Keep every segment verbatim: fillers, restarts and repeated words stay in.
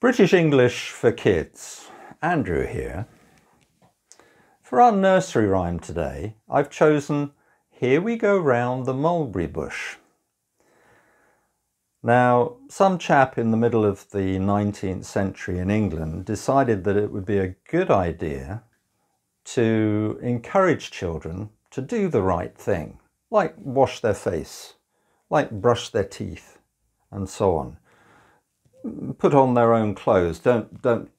British English for Kids, Andrew here. For our nursery rhyme today, I've chosen Here We Go Round the Mulberry Bush. Now, some chap in the middle of the nineteenth century in England decided that it would be a good idea to encourage children to do the right thing, like wash their face, like brush their teeth, and so on. Put on their own clothes. Don't, don't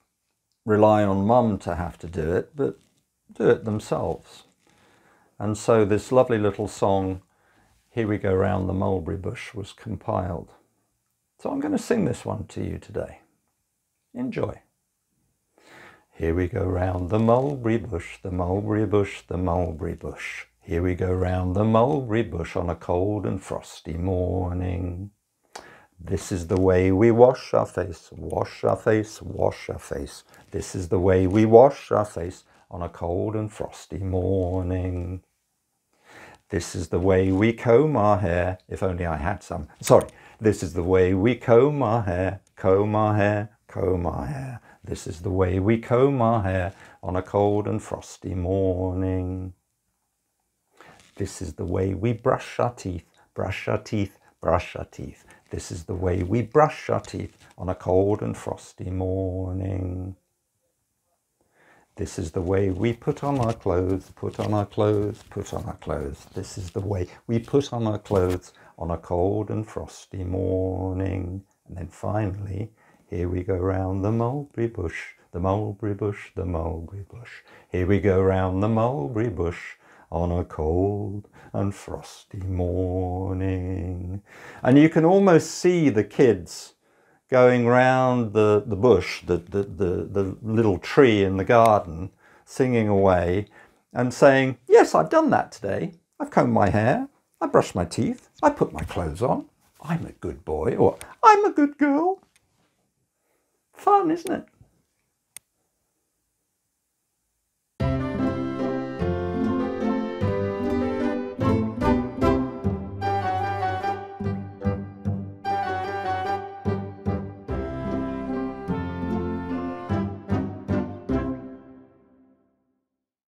rely on mum to have to do it, but do it themselves. And so this lovely little song, Here We Go Round the Mulberry Bush, was compiled. So I'm going to sing this one to you today. Enjoy. Here we go round the mulberry bush, the mulberry bush, the mulberry bush. Here we go round the mulberry bush on a cold and frosty morning. This is the way we wash our face, wash our face, wash our face. This is the way we wash our face on a cold and frosty morning. This is the way we comb our hair, if only I had some. Sorry, this is the way we comb our hair, comb our hair, comb our hair. This is the way we comb our hair on a cold and frosty morning. This is the way we brush our teeth, brush our teeth, brush our teeth. This is the way we brush our teeth on a cold and frosty morning. This is the way we put on our clothes, put on our clothes, put on our clothes. This is the way we put on our clothes on a cold and frosty morning. And then finally, here we go round the mulberry bush, the mulberry bush, the mulberry bush. Here we go round the mulberry bush on a cold and frosty morning. And you can almost see the kids going round the, the bush, the, the, the, the little tree in the garden, singing away and saying, yes, I've done that today. I've combed my hair, I brushed my teeth, I put my clothes on, I'm a good boy, or I'm a good girl. Fun, isn't it?